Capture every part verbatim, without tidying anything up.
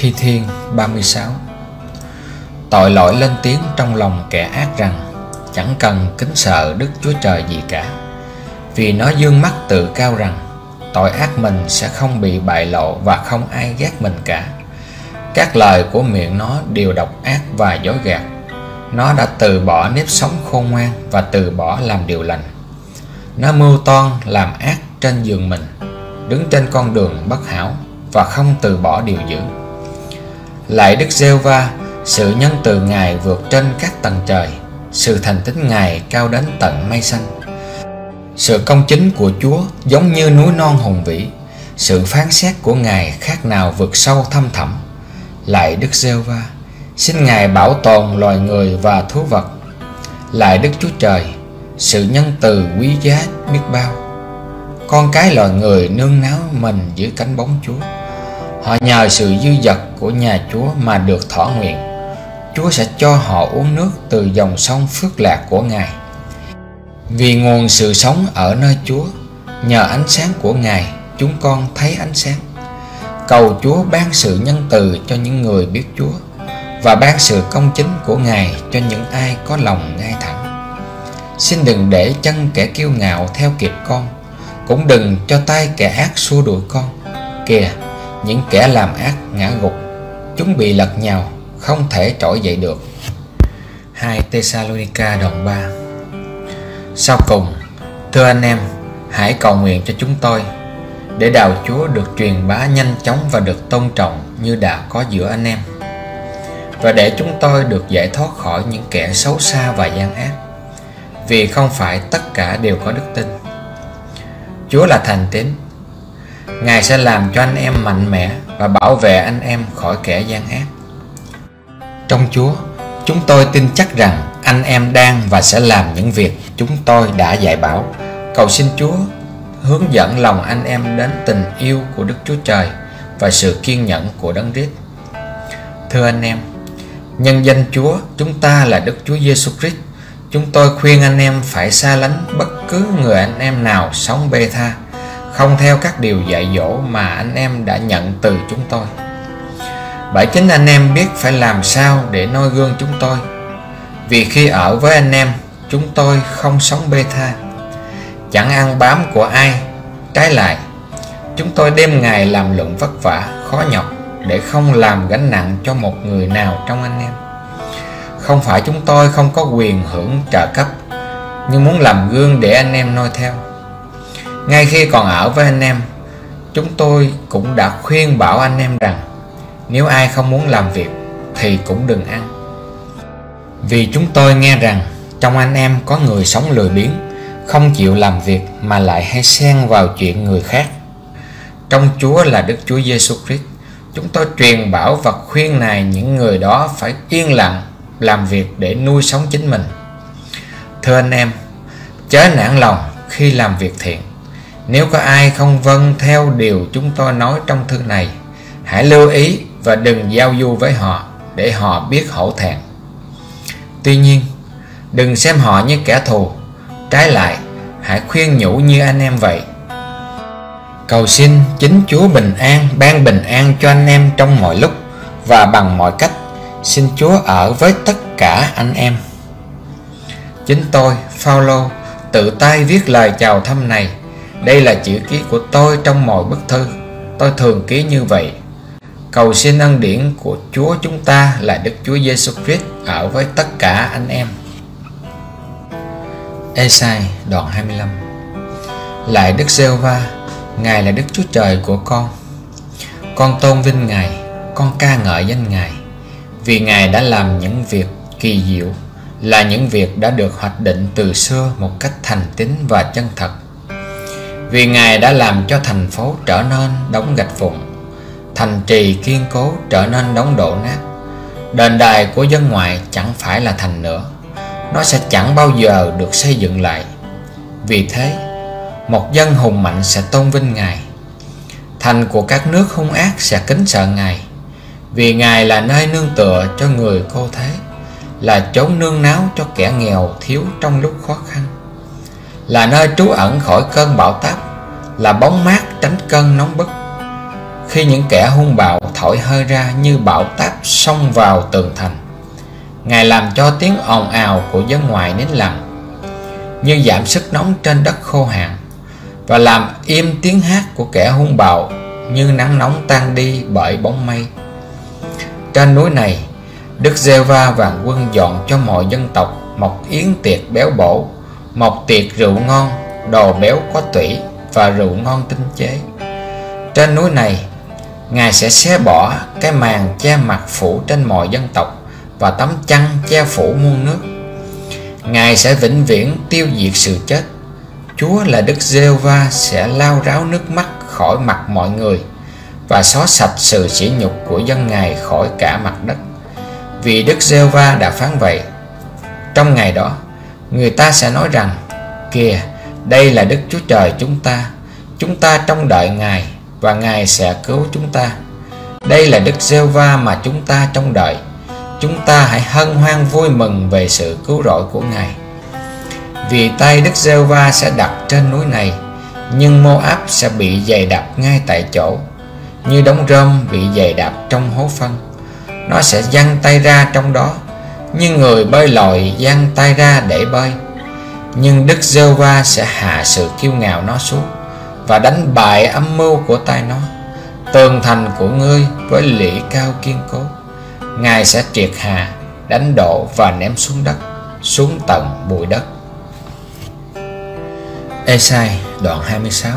Thi Thiên ba mươi sáu. Tội lỗi lên tiếng trong lòng kẻ ác rằng: chẳng cần kính sợ Đức Chúa Trời gì cả, vì nó dương mắt tự cao rằng tội ác mình sẽ không bị bại lộ và không ai ghét mình cả. Các lời của miệng nó đều độc ác và dối gạt. Nó đã từ bỏ nếp sống khôn ngoan và từ bỏ làm điều lành. Nó mưu toan làm ác trên giường mình, đứng trên con đường bất hảo và không từ bỏ điều dữ. Lại Đức Giê-hô-va, sự nhân từ Ngài vượt trên các tầng trời, sự thành tín Ngài cao đến tận mây xanh. Sự công chính của Chúa giống như núi non hùng vĩ, sự phán xét của Ngài khác nào vượt sâu thăm thẳm. Lạy Đức Giê-hô-va, xin Ngài bảo tồn loài người và thú vật. Lạy Đức Chúa Trời, sự nhân từ quý giá biết bao. Con cái loài người nương náu mình dưới cánh bóng Chúa. Họ nhờ sự dư dật của nhà Chúa mà được thỏa nguyện. Chúa sẽ cho họ uống nước từ dòng sông phước lạc của Ngài. Vì nguồn sự sống ở nơi Chúa, nhờ ánh sáng của Ngài chúng con thấy ánh sáng. Cầu Chúa ban sự nhân từ cho những người biết Chúa, và ban sự công chính của Ngài cho những ai có lòng ngay thẳng. Xin đừng để chân kẻ kiêu ngạo theo kịp con, cũng đừng cho tay kẻ ác xua đuổi con. Kìa, những kẻ làm ác ngã gục, chúng bị lật nhào, không thể trỗi dậy được. Hai Tê-sa-lô-ni-ca đoạn ba. Sau cùng, thưa anh em, hãy cầu nguyện cho chúng tôi, để đạo Chúa được truyền bá nhanh chóng và được tôn trọng như đã có giữa anh em, và để chúng tôi được giải thoát khỏi những kẻ xấu xa và gian ác, vì không phải tất cả đều có đức tin. Chúa là thành tín. Ngài sẽ làm cho anh em mạnh mẽ và bảo vệ anh em khỏi kẻ gian ác. Trong Chúa, chúng tôi tin chắc rằng anh em đang và sẽ làm những việc chúng tôi đã dạy bảo. Cầu xin Chúa hướng dẫn lòng anh em đến tình yêu của Đức Chúa Trời và sự kiên nhẫn của Đấng Christ. Thưa anh em, nhân danh Chúa chúng ta là Đức Chúa Giêsu Christ, chúng tôi khuyên anh em phải xa lánh bất cứ người anh em nào sống bê tha, không theo các điều dạy dỗ mà anh em đã nhận từ chúng tôi. Bởi chính anh em biết phải làm sao để noi gương chúng tôi, vì khi ở với anh em chúng tôi không sống bê tha, chẳng ăn bám của ai. Trái lại, chúng tôi đêm ngày làm lụng vất vả khó nhọc để không làm gánh nặng cho một người nào trong anh em. Không phải chúng tôi không có quyền hưởng trợ cấp, nhưng muốn làm gương để anh em noi theo. Ngay khi còn ở với anh em, chúng tôi cũng đã khuyên bảo anh em rằng nếu ai không muốn làm việc thì cũng đừng ăn. Vì chúng tôi nghe rằng trong anh em có người sống lười biếng, không chịu làm việc mà lại hay xen vào chuyện người khác. Trong Chúa là Đức Chúa Giêsu Christ, chúng tôi truyền bảo và khuyên này những người đó phải yên lặng làm việc để nuôi sống chính mình. Thưa anh em, chớ nản lòng khi làm việc thiện. Nếu có ai không vâng theo điều chúng tôi nói trong thư này, hãy lưu ý và đừng giao du với họ, để họ biết hổ thẹn. Tuy nhiên, đừng xem họ như kẻ thù. Trái lại, hãy khuyên nhủ như anh em vậy. Cầu xin chính Chúa bình an ban bình an cho anh em trong mọi lúc và bằng mọi cách. Xin Chúa ở với tất cả anh em. Chính tôi, Phao-lô, tự tay viết lời chào thăm này. Đây là chữ ký của tôi trong mọi bức thư. Tôi thường ký như vậy. Cầu xin ân điển của Chúa chúng ta là Đức Chúa Giêsu Christ ở với tất cả anh em. Ê-sai đoạn hai mươi lăm. Lạy Đức Giê-hô-va, Ngài là Đức Chúa Trời của con. Con tôn vinh Ngài, con ca ngợi danh Ngài, vì Ngài đã làm những việc kỳ diệu, là những việc đã được hoạch định từ xưa một cách thành tín và chân thật. Vì Ngài đã làm cho thành phố trở nên đống gạch vụn, thành trì kiên cố trở nên đống đổ nát. Đền đài của dân ngoại chẳng phải là thành nữa, nó sẽ chẳng bao giờ được xây dựng lại. Vì thế, một dân hùng mạnh sẽ tôn vinh Ngài, thành của các nước hung ác sẽ kính sợ Ngài. Vì Ngài là nơi nương tựa cho người cô thế, là chốn nương náu cho kẻ nghèo thiếu trong lúc khó khăn, là nơi trú ẩn khỏi cơn bão táp, là bóng mát tránh cơn nóng bức. khi những kẻ hung bạo thổi hơi ra như bão táp xông vào tường thành. Ngài làm cho tiếng ồn ào của dân ngoại nín lặng, như giảm sức nóng trên đất khô hạn, và làm im tiếng hát của kẻ hung bạo như nắng nóng tan đi bởi bóng mây. Trên núi này, Đức Giê-hô-va vạn quân dọn cho mọi dân tộc một yến tiệc béo bổ, một tiệc rượu ngon, đồ béo có tủy và rượu ngon tinh chế. Trên núi này, Ngài sẽ xé bỏ cái màn che mặt phủ trên mọi dân tộc và tấm chăn che phủ muôn nước. Ngài sẽ vĩnh viễn tiêu diệt sự chết. Chúa là Đức Giê-hô-va sẽ lau ráo nước mắt khỏi mặt mọi người và xóa sạch sự sỉ nhục của dân Ngài khỏi cả mặt đất, vì Đức Giê-hô-va đã phán vậy. Trong ngày đó, người ta sẽ nói rằng: kìa, đây là Đức Chúa Trời chúng ta, chúng ta trông đợi Ngài và Ngài sẽ cứu chúng ta. Đây là Đức Giê-hô-va mà chúng ta trông đợi, chúng ta hãy hân hoan vui mừng về sự cứu rỗi của Ngài. Vì tay Đức Giê-hô-va sẽ đặt trên núi này, nhưng Mô-áp sẽ bị dày đạp ngay tại chỗ, như đống rơm bị dày đạp trong hố phân. Nó sẽ giăng tay ra trong đó, như người bơi lội giăng tay ra để bơi. Nhưng Đức Giê-hô-va sẽ hạ sự kiêu ngạo nó xuống và đánh bại âm mưu của tay nó. Tường thành của ngươi với lũy cao kiên cố, Ngài sẽ triệt hạ, đánh đổ và ném xuống đất, xuống tận bụi đất. Ê-sai đoạn hai mươi sáu.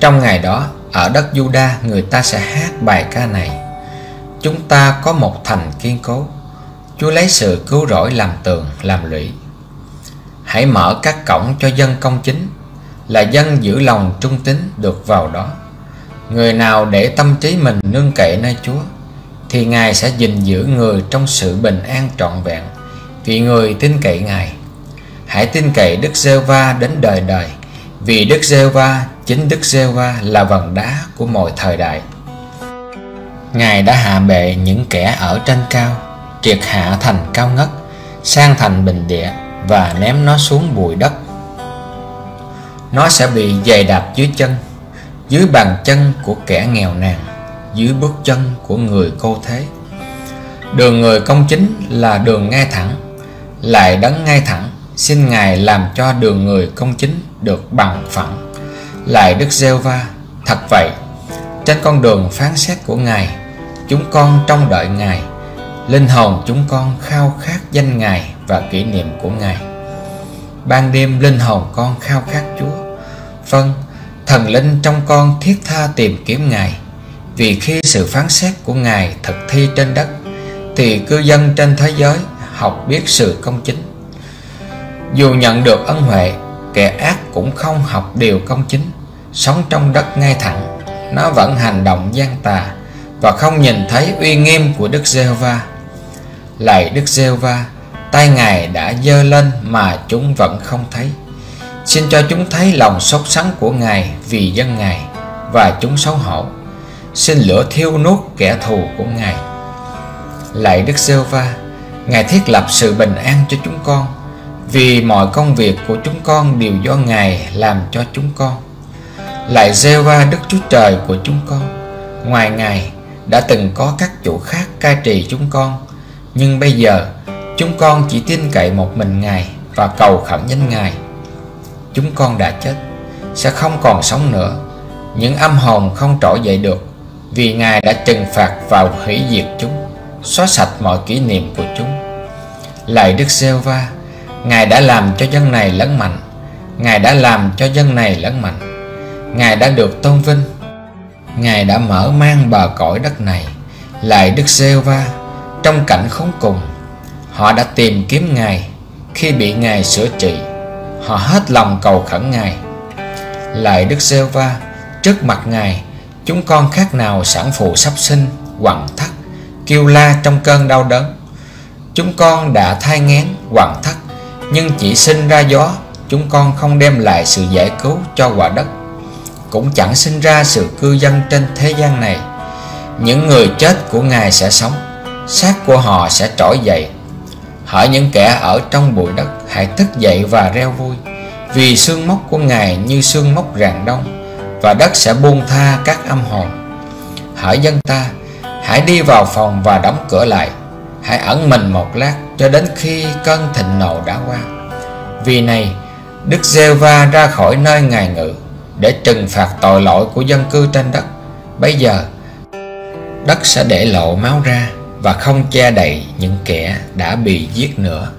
Trong ngày đó, ở đất Giu-đa, người ta sẽ hát bài ca này: chúng ta có một thành kiên cố, Chúa lấy sự cứu rỗi làm tường, làm lũy. Hãy mở các cổng cho dân công chính, là dân giữ lòng trung tín được vào đó. Người nào để tâm trí mình nương cậy nơi Chúa, thì Ngài sẽ gìn giữ người trong sự bình an trọn vẹn, vì người tin cậy Ngài. Hãy tin cậy Đức Giê-hô-va đến đời đời, vì Đức Giê-hô-va, chính Đức Giê-hô-va là vầng đá của mọi thời đại. Ngài đã hạ bệ những kẻ ở trên cao, triệt hạ thành cao ngất, san thành bình địa và ném nó xuống bụi đất. Nó sẽ bị giày đạp dưới chân, dưới bàn chân của kẻ nghèo nàn, dưới bước chân của người cô thế. Đường người công chính là đường ngay thẳng, lại đấng ngay thẳng, xin Ngài làm cho đường người công chính được bằng phẳng. Lại Đức Giê-hô-va, thật vậy, trên con đường phán xét của Ngài, chúng con trông đợi Ngài, linh hồn chúng con khao khát danh Ngài và kỷ niệm của Ngài. Ban đêm linh hồn con khao khát Chúa, vâng, thần linh trong con thiết tha tìm kiếm Ngài. Vì khi sự phán xét của Ngài thực thi trên đất, thì cư dân trên thế giới học biết sự công chính. Dù nhận được ân huệ, kẻ ác cũng không học điều công chính, sống trong đất ngay thẳng, nó vẫn hành động gian tà và không nhìn thấy uy nghiêm của Đức Giê-hô-va. Lạy Đức Giê-hô-va, tay Ngài đã giơ lên mà chúng vẫn không thấy. Xin cho chúng thấy lòng sốt sắng của Ngài vì dân Ngài và chúng xấu hổ. Xin lửa thiêu nuốt kẻ thù của Ngài. Lạy Đức Giê-hô-va, Ngài thiết lập sự bình an cho chúng con, vì mọi công việc của chúng con đều do Ngài làm cho chúng con. Lạy Giê-hô-va Đức Chúa Trời của chúng con, ngoài Ngài đã từng có các chủ khác cai trị chúng con, nhưng bây giờ chúng con chỉ tin cậy một mình Ngài và cầu khẩn danh Ngài. Chúng con đã chết, sẽ không còn sống nữa, những âm hồn không trỗi dậy được, vì Ngài đã trừng phạt và hủy diệt chúng, xóa sạch mọi kỷ niệm của chúng. Lạy Đức Giê-hô-va, Ngài đã làm cho dân này lớn mạnh, Ngài đã làm cho dân này lớn mạnh, Ngài đã được tôn vinh, Ngài đã mở mang bờ cõi đất này. Lạy Đức Giê-hô-va, trong cảnh khốn cùng, họ đã tìm kiếm Ngài. Khi bị Ngài sửa trị, họ hết lòng cầu khẩn Ngài. Lạy Đức Giê-hô-va, trước mặt Ngài, chúng con khác nào sản phụ sắp sinh, quặn thắt, kêu la trong cơn đau đớn. Chúng con đã thai nghén, quặn thắt, nhưng chỉ sinh ra gió. Chúng con không đem lại sự giải cứu cho quả đất, cũng chẳng sinh ra sự cư dân trên thế gian này. Những người chết của Ngài sẽ sống, xác của họ sẽ trỗi dậy. Hỡi những kẻ ở trong bụi đất, hãy thức dậy và reo vui, vì xương mốc của Ngài như xương mốc rạng đông, và đất sẽ buông tha các âm hồn. Hỡi dân ta, hãy đi vào phòng và đóng cửa lại, hãy ẩn mình một lát cho đến khi cơn thịnh nộ đã qua. Vì này, Đức Giê-hô-va ra khỏi nơi Ngài ngự để trừng phạt tội lỗi của dân cư trên đất. Bây giờ, đất sẽ để lộ máu ra và không che đậy những kẻ đã bị giết nữa.